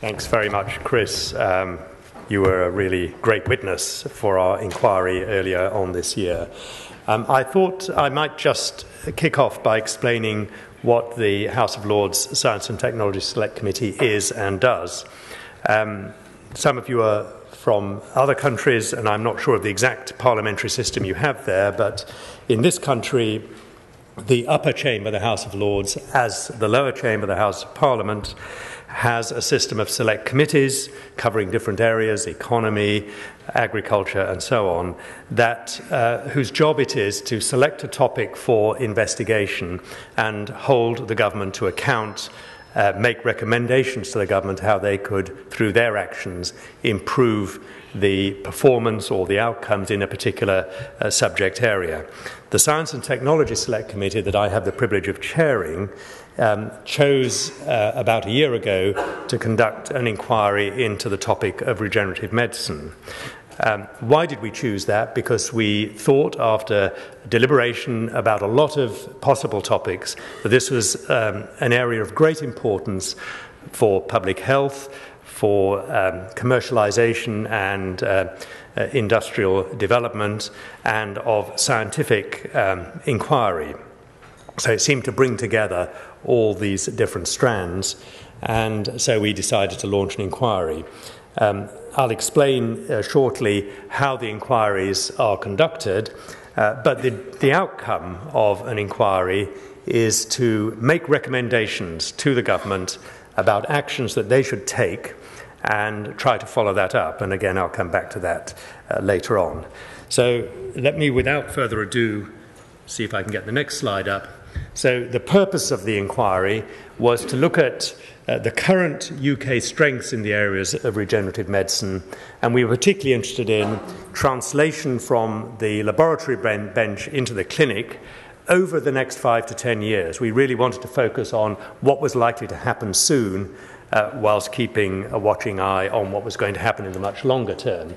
Thanks very much, Chris. You were a really great witness for our inquiry earlier on this year. I thought I might just kick off by explaining what the House of Lords Science and Technology Select Committee is and does. Some of you are from other countries, and I'm not sure of the exact parliamentary system you have there, but in this country, the upper chamber, the House of Lords, as the lower chamber, the House of Parliament, has a system of select committees covering different areas, economy, agriculture, and so on, that whose job it is to select a topic for investigation and hold the government to account, make recommendations to the government how they could, through their actions, improve the performance or the outcomes in a particular subject area. The Science and Technology Select Committee that I have the privilege of chairing chose about a year ago to conduct an inquiry into the topic of regenerative medicine. Why did we choose that? Because we thought, after deliberation about a lot of possible topics, that this was an area of great importance for public health, for commercialization and industrial development, and of scientific inquiry. So it seemed to bring together all these different strands, and so we decided to launch an inquiry. I'll explain shortly how the inquiries are conducted, but the outcome of an inquiry is to make recommendations to the government about actions that they should take and try to follow that up. And again, I'll come back to that later on. So let me, without further ado, see if I can get the next slide up. So the purpose of the inquiry was to look at the current UK strengths in the areas of regenerative medicine, and we were particularly interested in translation from the laboratory bench into the clinic over the next 5 to 10 years. We really wanted to focus on what was likely to happen soon, whilst keeping a watching eye on what was going to happen in the much longer term.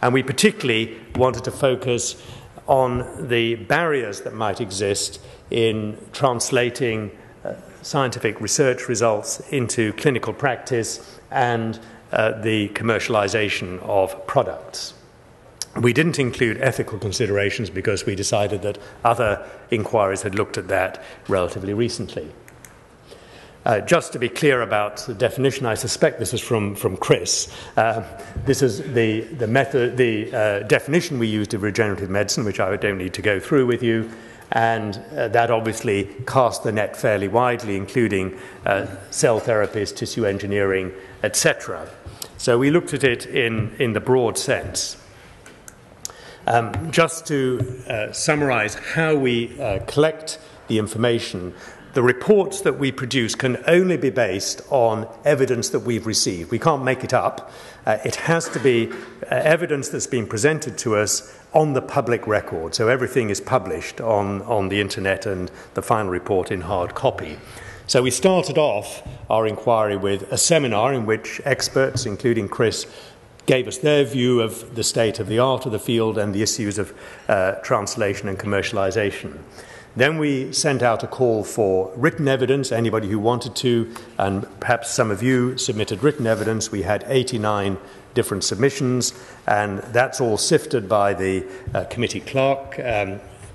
And we particularly wanted to focus on the barriers that might exist in translating scientific research results into clinical practice and the commercialization of products. We didn't include ethical considerations because we decided that other inquiries had looked at that relatively recently. Just to be clear about the definition, I suspect this is from Chris. This is the definition we used of regenerative medicine, which I don't need to go through with you. And that obviously cast the net fairly widely, including cell therapies, tissue engineering, etc. So we looked at it in the broad sense. Just to summarize how we collect the information, the reports that we produce can only be based on evidence that we've received. We can't make it up. It has to be evidence that's been presented to us on the public record. So everything is published on the internet, and the final report in hard copy. So we started off our inquiry with a seminar in which experts, including Chris, gave us their view of the state of the art of the field and the issues of translation and commercialization. Then we sent out a call for written evidence, anybody who wanted to, and perhaps some of you submitted written evidence. We had 89 different submissions, and that's all sifted by the committee clerk,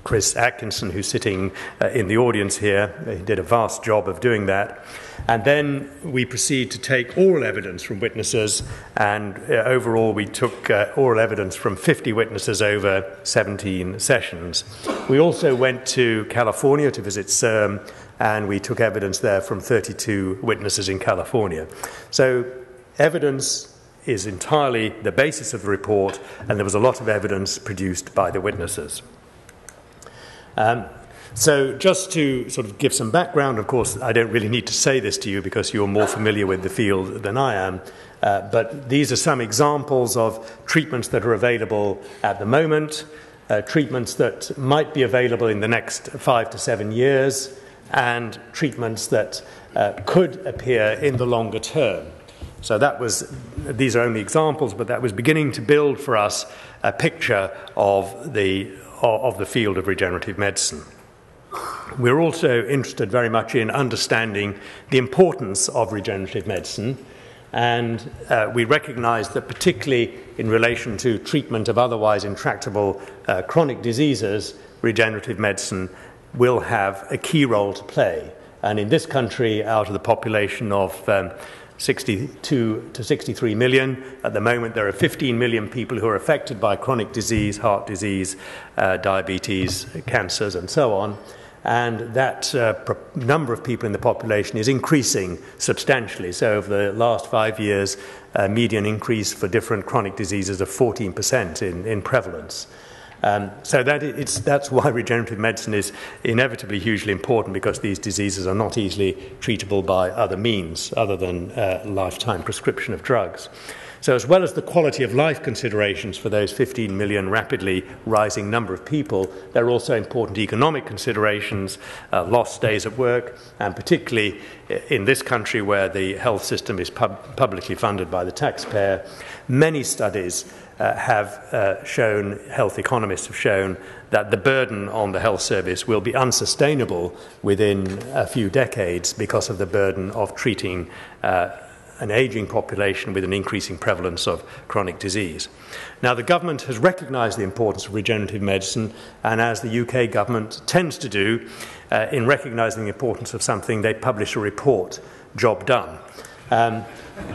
Chris Atkinson, who's sitting in the audience here. He did a vast job of doing that. And then we proceed to take oral evidence from witnesses, and overall we took oral evidence from 50 witnesses over 17 sessions. We also went to California to visit CIRM, and we took evidence there from 32 witnesses in California. So evidence is entirely the basis of the report, and there was a lot of evidence produced by the witnesses. So just to sort of give some background, of course, I don't really need to say this to you because you're more familiar with the field than I am, but these are some examples of treatments that are available at the moment, treatments that might be available in the next 5 to 7 years, and treatments that could appear in the longer term. So that was, these are only examples, but that was beginning to build for us a picture of the field of regenerative medicine. We're also interested very much in understanding the importance of regenerative medicine, And we recognise that particularly in relation to treatment of otherwise intractable chronic diseases, regenerative medicine will have a key role to play. And in this country, out of the population of 62 to 63 million, at the moment there are 15 million people who are affected by chronic disease, heart disease, diabetes, cancers, and so on. And that number of people in the population is increasing substantially. So over the last 5 years, a median increase for different chronic diseases of 14% in prevalence. So that's why regenerative medicine is inevitably hugely important, because these diseases are not easily treatable by other means other than lifetime prescription of drugs. So as well as the quality of life considerations for those 15 million rapidly rising number of people, there are also important economic considerations, lost days at work, and particularly in this country where the health system is publicly funded by the taxpayer, many studies health economists have shown that the burden on the health service will be unsustainable within a few decades because of the burden of treating an ageing population with an increasing prevalence of chronic disease. Now, the government has recognised the importance of regenerative medicine, and as the UK government tends to do, in recognising the importance of something, they publish a report, job done.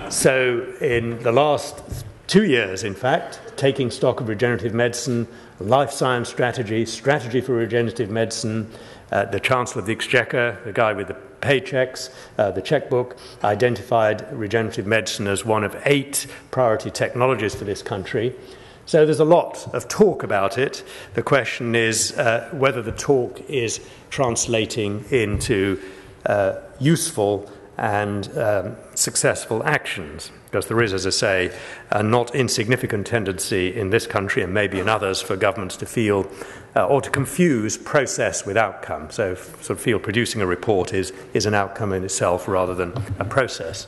So in the last 2 years, in fact, taking stock of regenerative medicine, life science strategy, strategy for regenerative medicine, the Chancellor of the Exchequer, the guy with the paychecks, the checkbook, identified regenerative medicine as one of 8 priority technologies for this country. So there's a lot of talk about it. The question is whether the talk is translating into useful and successful actions, because there is, as I say, a not insignificant tendency in this country and maybe in others for governments to feel or to confuse process with outcome. So sort of feel producing a report is an outcome in itself rather than a process.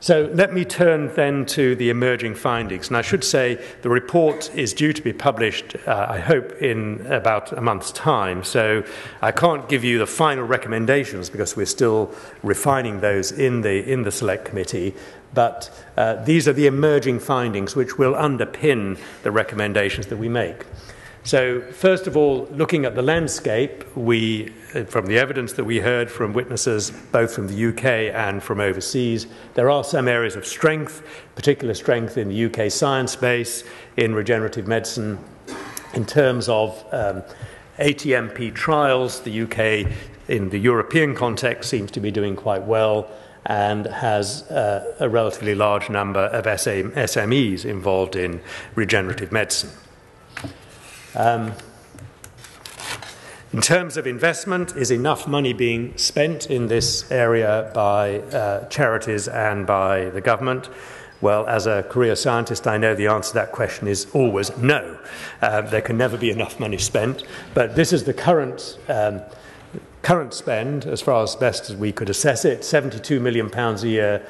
So let me turn then to the emerging findings. And I should say the report is due to be published, I hope, in about a month's time. So I can't give you the final recommendations because we're still refining those in the Select Committee. But these are the emerging findings which will underpin the recommendations that we make. So first of all, looking at the landscape, we, from the evidence that we heard from witnesses both from the UK and from overseas, there are some areas of strength, particular strength in the UK science base in regenerative medicine. In terms of ATMP trials, the UK in the European context seems to be doing quite well and has a relatively large number of SMEs involved in regenerative medicine. In terms of investment, is enough money being spent in this area by charities and by the government? Well, as a career scientist, I know the answer to that question is always no. There can never be enough money spent. But this is the current spend, as far as best as we could assess it, £72 million a year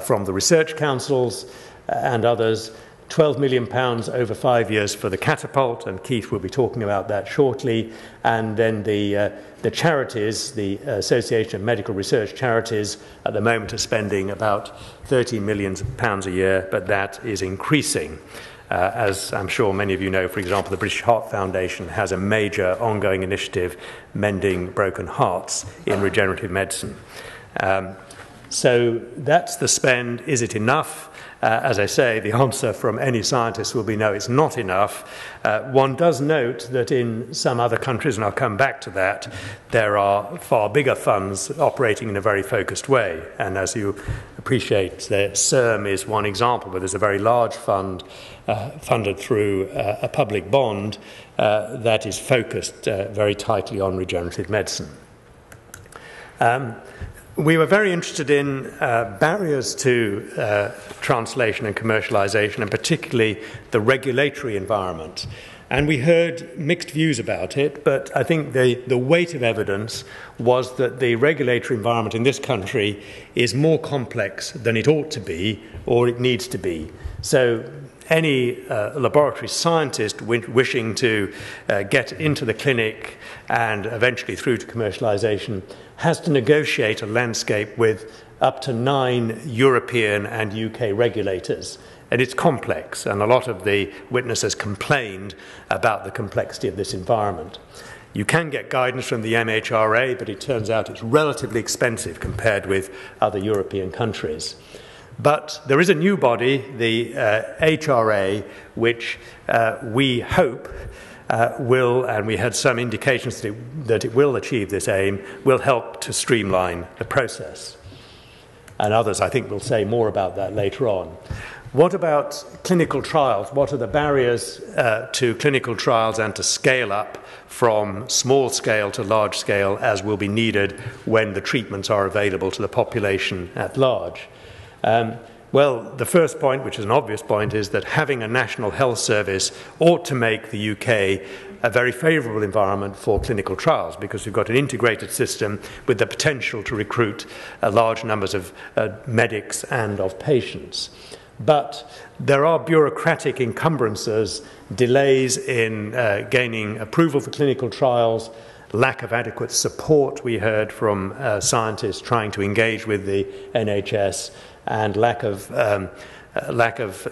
from the research councils and others. £12 million over 5 years for the catapult, and Keith will be talking about that shortly. And then the charities, the Association of Medical Research Charities, at the moment are spending about £13 million a year, but that is increasing. As I'm sure many of you know, for example, the British Heart Foundation has a major ongoing initiative, Mending Broken Hearts in Regenerative Medicine. So that's the spend. Is it enough? As I say, the answer from any scientist will be no, it's not enough. One does note that in some other countries, and I'll come back to that, there are far bigger funds operating in a very focused way. And as you appreciate, the CIRM is one example, but there's a very large fund funded through a public bond that is focused very tightly on regenerative medicine. We were very interested in barriers to translation and commercialization, and particularly the regulatory environment. And we heard mixed views about it, but I think the weight of evidence was that the regulatory environment in this country is more complex than it ought to be or it needs to be. So any laboratory scientist wishing to get into the clinic and eventually through to commercialization has to negotiate a landscape with up to 9 European and UK regulators. And it's complex, and a lot of the witnesses complained about the complexity of this environment. You can get guidance from the MHRA, but it turns out it's relatively expensive compared with other European countries. But there is a new body, the HRA, which we hope will, and we had some indications that it will achieve this aim, will help to streamline the process. And others, I think, will say more about that later on. What about clinical trials? What are the barriers to clinical trials and to scale up from small scale to large scale as will be needed when the treatments are available to the population at large? Well, the first point, which is an obvious point, is that having a national health service ought to make the UK a very favourable environment for clinical trials, because we've got an integrated system with the potential to recruit large numbers of medics and of patients. But there are bureaucratic encumbrances, delays in gaining approval for clinical trials, lack of adequate support, we heard from scientists trying to engage with the NHS, and lack of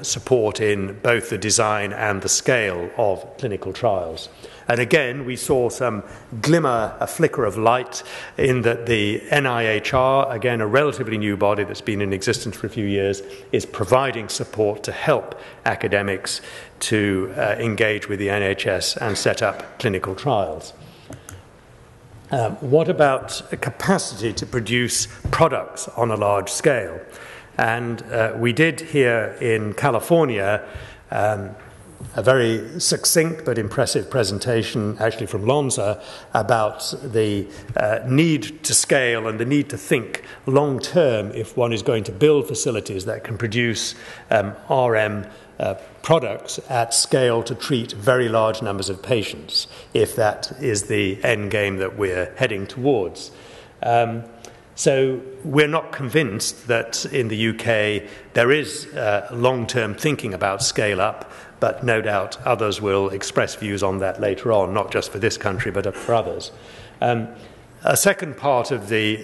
support in both the design and the scale of clinical trials. And again, we saw some glimmer, a flicker of light, in that the NIHR, again a relatively new body that's been in existence for a few years, is providing support to help academics to engage with the NHS and set up clinical trials. What about capacity to produce products on a large scale? And we did hear in California a very succinct but impressive presentation, actually from Lonza, about the need to scale and the need to think long term if one is going to build facilities that can produce RM products at scale to treat very large numbers of patients, if that is the end game that we're heading towards. So we're not convinced that in the UK there is long-term thinking about scale-up, but no doubt others will express views on that later on, not just for this country but for others. A second part of the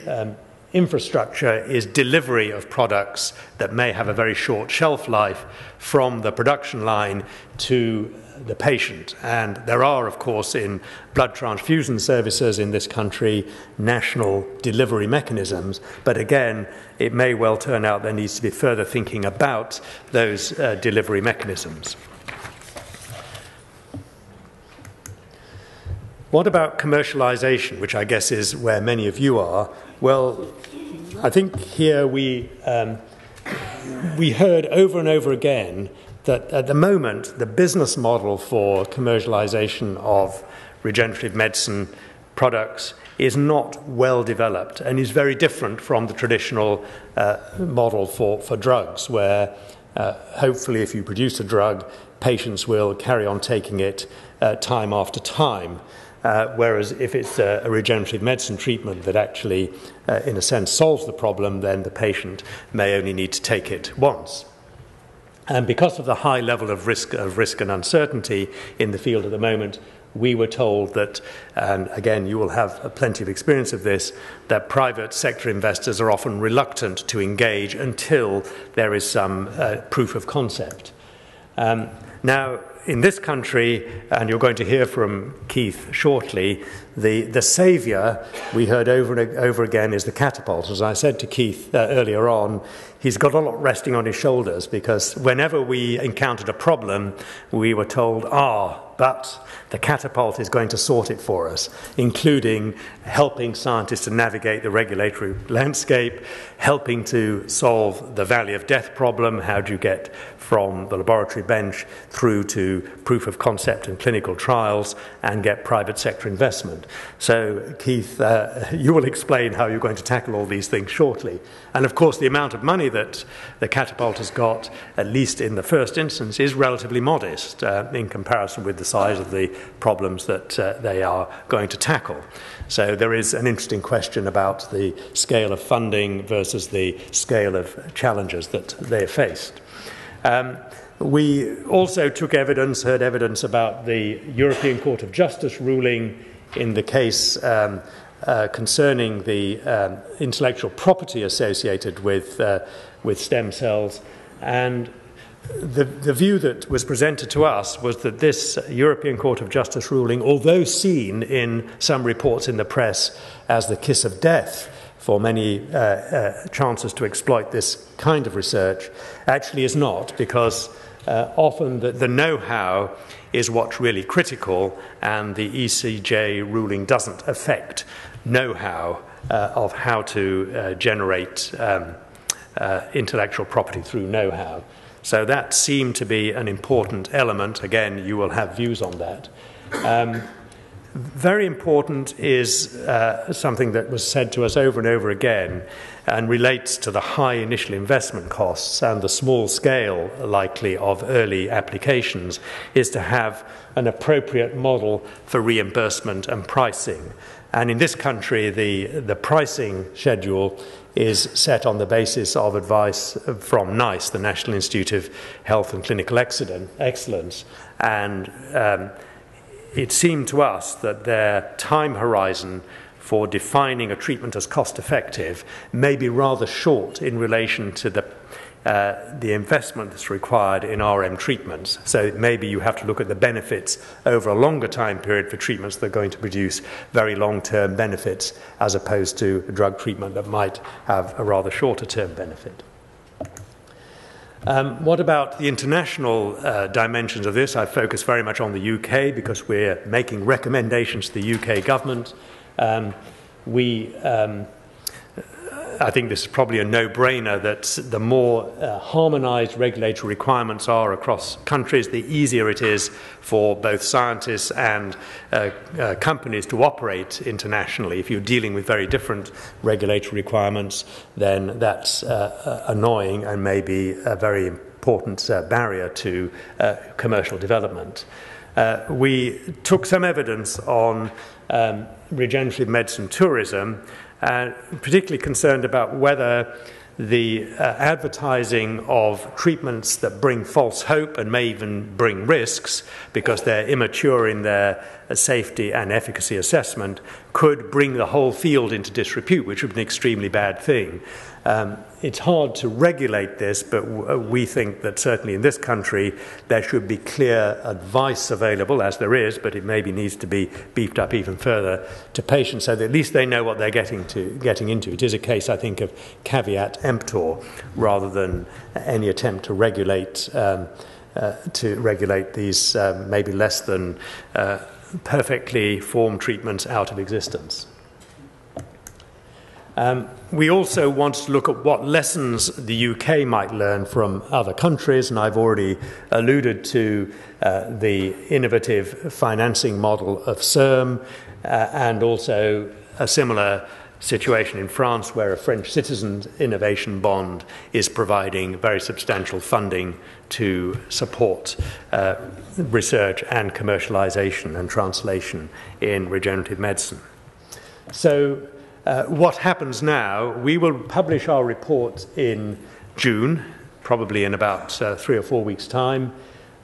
infrastructure is delivery of products that may have a very short shelf life from the production line to the patient. And there are, of course, in blood transfusion services in this country, national delivery mechanisms. But again, it may well turn out there needs to be further thinking about those delivery mechanisms. What about commercialization, which I guess is where many of you are? Well, I think here we heard over and over again that at the moment the business model for commercialization of regenerative medicine products is not well developed and is very different from the traditional model for drugs, where hopefully if you produce a drug, patients will carry on taking it time after time. Whereas if it's a regenerative medicine treatment that actually, in a sense, solves the problem, then the patient may only need to take it once. And because of the high level of risk and uncertainty in the field at the moment, we were told that, and again, you will have plenty of experience of this, that private sector investors are often reluctant to engage until there is some proof of concept. Now, in this country, and you're going to hear from Keith shortly, the saviour we heard over and over again is the catapult. As I said to Keith earlier on, he's got a lot resting on his shoulders, because whenever we encountered a problem, we were told, but the catapult is going to sort it for us, including helping scientists to navigate the regulatory landscape, helping to solve the valley of death problem. How do you get from the laboratory bench through to proof of concept and clinical trials and get private sector investment? So, Keith, you will explain how you're going to tackle all these things shortly. And of course, the amount of money that the catapult has got, at least in the first instance, is relatively modest in comparison with the size of the problems that they are going to tackle. So there is an interesting question about the scale of funding versus the scale of challenges that they faced. We also heard evidence about the European Court of Justice ruling in the case concerning the intellectual property associated with stem cells, and the view that was presented to us was that this European Court of Justice ruling, although seen in some reports in the press as the kiss of death for many chances to exploit this kind of research, actually is not, because often the know-how is what's really critical, and the ECJ ruling doesn't affect know-how of how to generate intellectual property through know-how. So that seemed to be an important element. Again, you will have views on that. Very important is something that was said to us over and over again and relates to the high initial investment costs and the small scale, likely, of early applications, is to have an appropriate model for reimbursement and pricing. And in this country, the pricing schedule is set on the basis of advice from NICE, the National Institute of Health and Clinical Excellence, and it seemed to us that their time horizon for defining a treatment as cost-effective may be rather short in relation to the investment that's required in RM treatments. So maybe you have to look at the benefits over a longer time period for treatments that are going to produce very long-term benefits, as opposed to a drug treatment that might have a rather shorter-term benefit. What about the international dimensions of this? I focus very much on the UK because we're making recommendations to the UK government. I think this is probably a no-brainer, that the more harmonised regulatory requirements are across countries, the easier it is for both scientists and companies to operate internationally. If you're dealing with very different regulatory requirements, then that's annoying and may be a very important barrier to commercial development. We took some evidence on regenerative medicine tourism, particularly concerned about whether the advertising of treatments that bring false hope and may even bring risks, because they're immature in their safety and efficacy assessment, could bring the whole field into disrepute, which would be an extremely bad thing. It's hard to regulate this, but we think that certainly in this country there should be clear advice available, as there is, but it maybe needs to be beefed up even further to patients, so that at least they know what they're getting into. It is a case, I think, of caveat emptor rather than any attempt to regulate these maybe less than perfectly formed treatments out of existence. We also want to look at what lessons the UK might learn from other countries, and I've already alluded to the innovative financing model of CIRM, and also a similar situation in France, where a French citizen's innovation bond is providing very substantial funding to support research and commercialization and translation in regenerative medicine. So what happens now? We will publish our report in June, probably in about 3 or 4 weeks' time.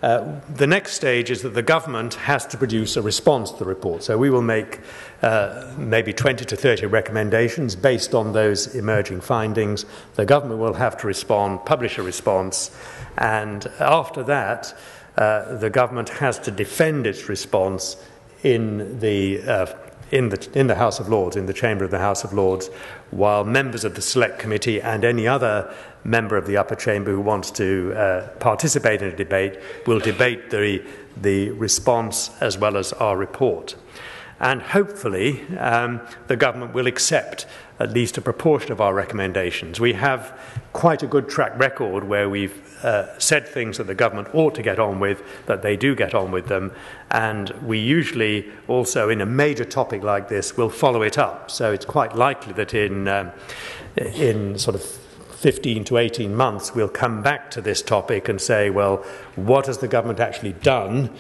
The next stage is that the government has to produce a response to the report. So we will make maybe 20 to 30 recommendations based on those emerging findings. The government will have to respond, publish a response, and after that, the government has to defend its response in the House of Lords, in the chamber of the House of Lords, while members of the Select Committee and any other member of the upper chamber who wants to participate in a debate will debate the response as well as our report. And hopefully the government will accept at least a proportion of our recommendations. We have quite a good track record where we've said things that the government ought to get on with, that they do get on with them, and we usually also, in a major topic like this, will follow it up. So it's quite likely that in sort of 15 to 18 months we'll come back to this topic and say, well, what has the government actually done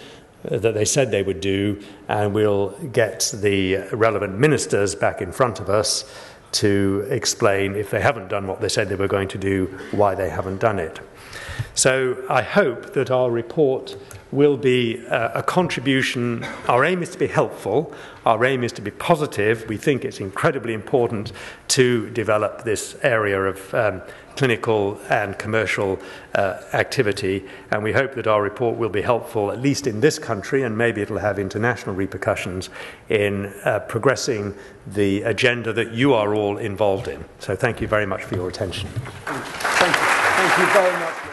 that they said they would do? And we'll get the relevant ministers back in front of us to explain, if they haven't done what they said they were going to do, why they haven't done it. So I hope that our report will be a contribution. Our aim is to be helpful. Our aim is to be positive. We think it's incredibly important to develop this area of clinical and commercial activity, and we hope that our report will be helpful, at least in this country, and maybe it'll have international repercussions in progressing the agenda that you are all involved in. So thank you very much for your attention. Thank you very much.